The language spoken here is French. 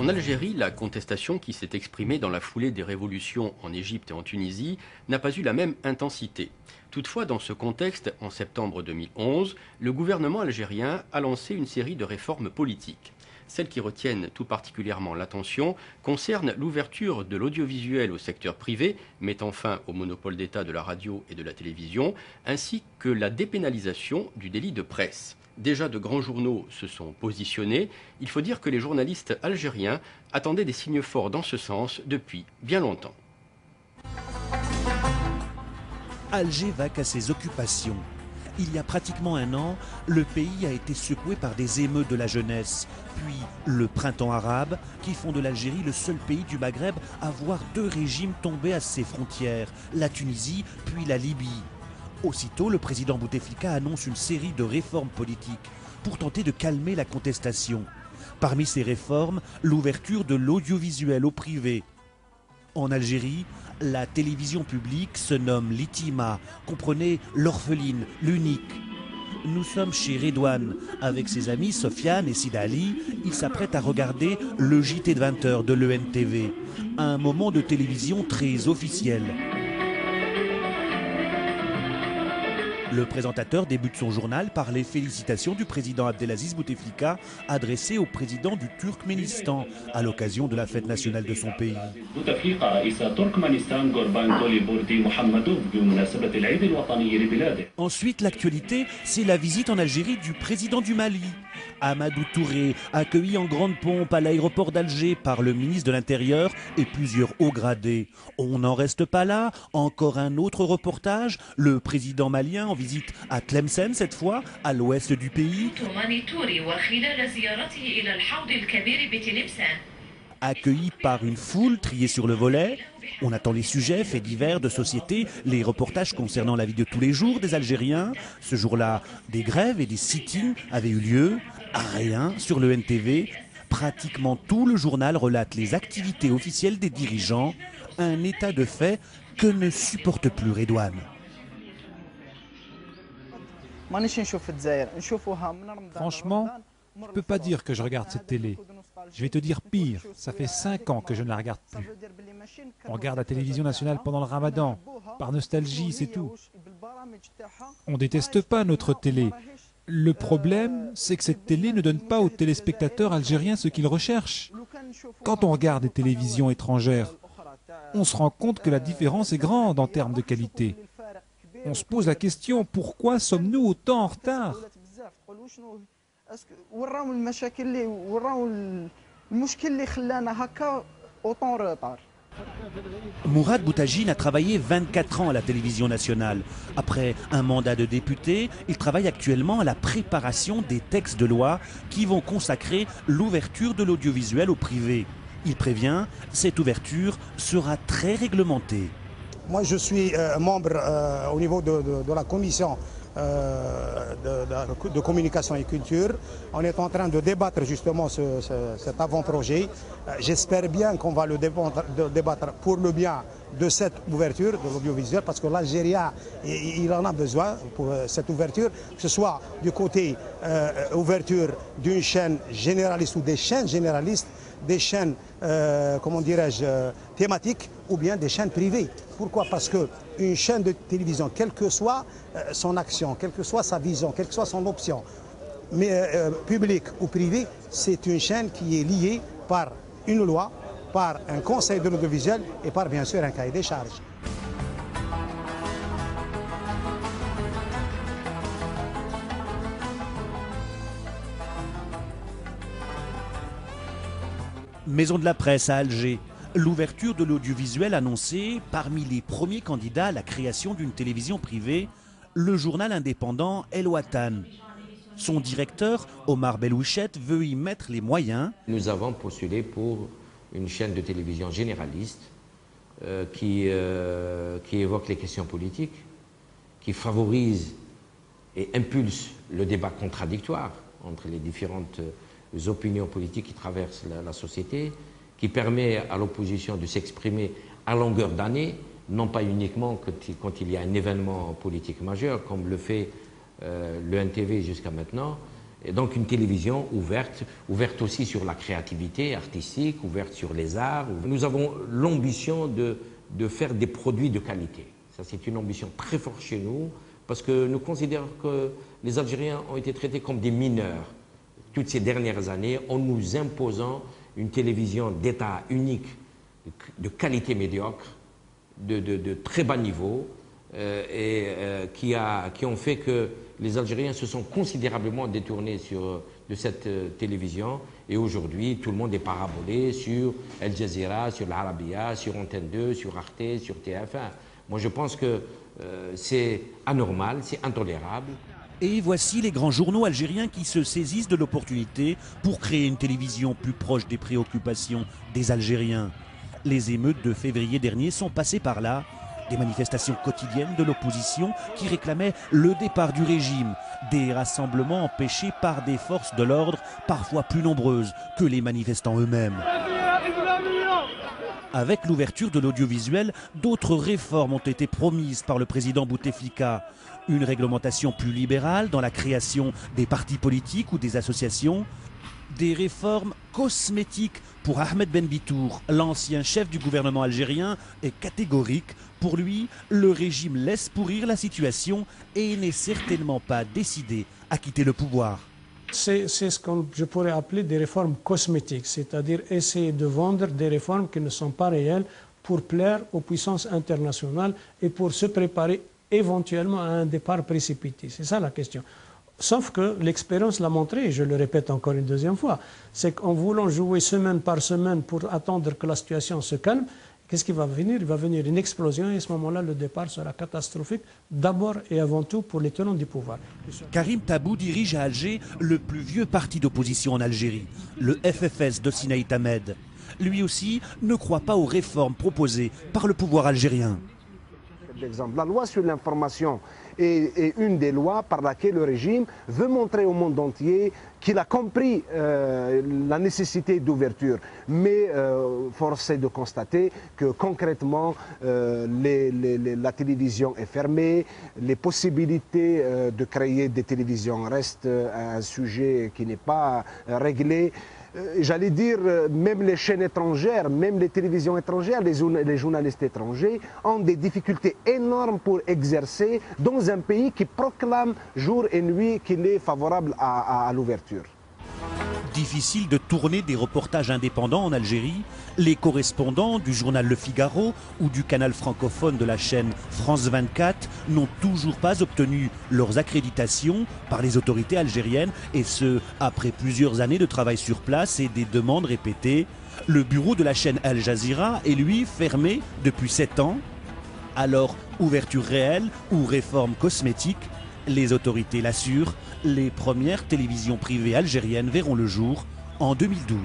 En Algérie, la contestation qui s'est exprimée dans la foulée des révolutions en Égypte et en Tunisie n'a pas eu la même intensité. Toutefois, dans ce contexte, en septembre 2011, le gouvernement algérien a lancé une série de réformes politiques. Celles qui retiennent tout particulièrement l'attention concernent l'ouverture de l'audiovisuel au secteur privé, mettant fin au monopole d'État de la radio et de la télévision, ainsi que la dépénalisation du délit de presse. Déjà de grands journaux se sont positionnés. Il faut dire que les journalistes algériens attendaient des signes forts dans ce sens depuis bien longtemps. Alger vaque à ses occupations. Il y a pratiquement un an, le pays a été secoué par des émeutes de la jeunesse, puis le printemps arabe, qui font de l'Algérie le seul pays du Maghreb à voir deux régimes tomber à ses frontières, la Tunisie puis la Libye. Aussitôt, le président Bouteflika annonce une série de réformes politiques pour tenter de calmer la contestation. Parmi ces réformes, l'ouverture de l'audiovisuel au privé. En Algérie, la télévision publique se nomme l'Itima, comprenez l'orpheline, l'unique. Nous sommes chez Redouane. Avec ses amis Sofiane et Sidali, il s'apprête à regarder le JT de 20h de l'ENTV, un moment de télévision très officiel. Le présentateur débute son journal par les félicitations du président Abdelaziz Bouteflika adressées au président du Turkménistan à l'occasion de la fête nationale de son pays. Ensuite, l'actualité, c'est la visite en Algérie du président du Mali. Amadou Touré, accueilli en grande pompe à l'aéroport d'Alger par le ministre de l'Intérieur et plusieurs hauts gradés. On n'en reste pas là, encore un autre reportage, le président malien en visite à Tlemcen, cette fois, à l'ouest du pays. Accueilli par une foule triée sur le volet, on attend les sujets, faits divers, de société, les reportages concernant la vie de tous les jours des Algériens. Ce jour-là, des grèves et des sit-ins avaient eu lieu. Rien sur le NTV. Pratiquement tout le journal relate les activités officielles des dirigeants. Un état de fait que ne supporte plus Redouane. Franchement, je ne peux pas dire que je regarde cette télé. Je vais te dire pire, ça fait 5 ans que je ne la regarde plus. On regarde la télévision nationale pendant le ramadan, par nostalgie, c'est tout. On ne déteste pas notre télé. Le problème, c'est que cette télé ne donne pas aux téléspectateurs algériens ce qu'ils recherchent. Quand on regarde les télévisions étrangères, on se rend compte que la différence est grande en termes de qualité. On se pose la question, pourquoi sommes-nous autant en retard ? Mourad Boutagine a travaillé 24 ans à la télévision nationale. Après un mandat de député, il travaille actuellement à la préparation des textes de loi qui vont consacrer l'ouverture de l'audiovisuel au privé. Il prévient, cette ouverture sera très réglementée. Moi, je suis membre au niveau de la commission de communication et culture. On est en train de débattre justement cet avant-projet. J'espère bien qu'on va le débattre pour le bien de cette ouverture de l'audiovisuel, parce que l'Algérie, il en a besoin pour cette ouverture, que ce soit du côté ouverture d'une chaîne généraliste ou des chaînes généralistes, des chaînes, comment dirais-je, thématiques ou bien des chaînes privées. Pourquoi? Parce qu'une chaîne de télévision, quelle que soit son action, quelle que soit sa vision, quelle que soit son option, mais publique ou privée, c'est une chaîne qui est liée par une loi, par un conseil de l'audiovisuel et par bien sûr un cahier des charges. Maison de la presse à Alger. L'ouverture de l'audiovisuel annoncée, parmi les premiers candidats à la création d'une télévision privée, le journal indépendant El Watan. Son directeur, Omar Belouchet, veut y mettre les moyens. Nous avons postulé pour une chaîne de télévision généraliste qui évoque les questions politiques, qui favorise et impulse le débat contradictoire entre les différentes opinions politiques qui traversent la société, qui permet à l'opposition de s'exprimer à longueur d'année, non pas uniquement quand il y a un événement politique majeur, comme le fait le NTV jusqu'à maintenant, Et donc une télévision ouverte, ouverte aussi sur la créativité artistique, ouverte sur les arts. Nous avons l'ambition de faire des produits de qualité. Ça, c'est une ambition très forte chez nous, parce que nous considérons que les Algériens ont été traités comme des mineurs toutes ces dernières années en nous imposant une télévision d'État unique, de qualité médiocre, de très bas niveau, qui ont fait que les Algériens se sont considérablement détournés de cette télévision. Et aujourd'hui, tout le monde est parabolé sur El Jazeera, sur l'Arabia, sur Antenne 2, sur Arte, sur TF1. Moi, je pense que c'est anormal, c'est intolérable. Et voici les grands journaux algériens qui se saisissent de l'opportunité pour créer une télévision plus proche des préoccupations des Algériens. Les émeutes de février dernier sont passées par là. Des manifestations quotidiennes de l'opposition qui réclamaient le départ du régime. Des rassemblements empêchés par des forces de l'ordre parfois plus nombreuses que les manifestants eux-mêmes. Avec l'ouverture de l'audiovisuel, d'autres réformes ont été promises par le président Bouteflika. Une réglementation plus libérale dans la création des partis politiques ou des associations. Des réformes cosmétiques pour Ahmed Ben Bitour, l'ancien chef du gouvernement algérien, est catégorique. Pour lui, le régime laisse pourrir la situation et n'est certainement pas décidé à quitter le pouvoir. C'est ce que je pourrais appeler des réformes cosmétiques, c'est-à-dire essayer de vendre des réformes qui ne sont pas réelles pour plaire aux puissances internationales et pour se préparer éventuellement à un départ précipité. C'est ça la question. Sauf que l'expérience l'a montré, et je le répète encore une deuxième fois, c'est qu'en voulant jouer semaine par semaine pour attendre que la situation se calme, qu'est-ce qui va venir? Il va venir une explosion et à ce moment-là, le départ sera catastrophique, d'abord et avant tout pour les tenants du pouvoir. Karim Tabou dirige à Alger le plus vieux parti d'opposition en Algérie, le FFS de Sinaï Ahmed. Lui aussi ne croit pas aux réformes proposées par le pouvoir algérien. La loi sur l'information est une des lois par laquelle le régime veut montrer au monde entier qu'il a compris la nécessité d'ouverture. Mais force est de constater que concrètement, la télévision est fermée, les possibilités de créer des télévisions restent un sujet qui n'est pas réglé. J'allais dire, même les chaînes étrangères, même les télévisions étrangères, les journalistes étrangers ont des difficultés énormes pour exercer dans un pays qui proclame jour et nuit qu'il est favorable à l'ouverture. Difficile de tourner des reportages indépendants en Algérie. Les correspondants du journal Le Figaro ou du canal francophone de la chaîne France 24 n'ont toujours pas obtenu leurs accréditations par les autorités algériennes, et ce, après plusieurs années de travail sur place et des demandes répétées. Le bureau de la chaîne El Jazeera est, lui, fermé depuis 7 ans. Alors, ouverture réelle ou réforme cosmétique? Les autorités l'assurent, les premières télévisions privées algériennes verront le jour en 2012.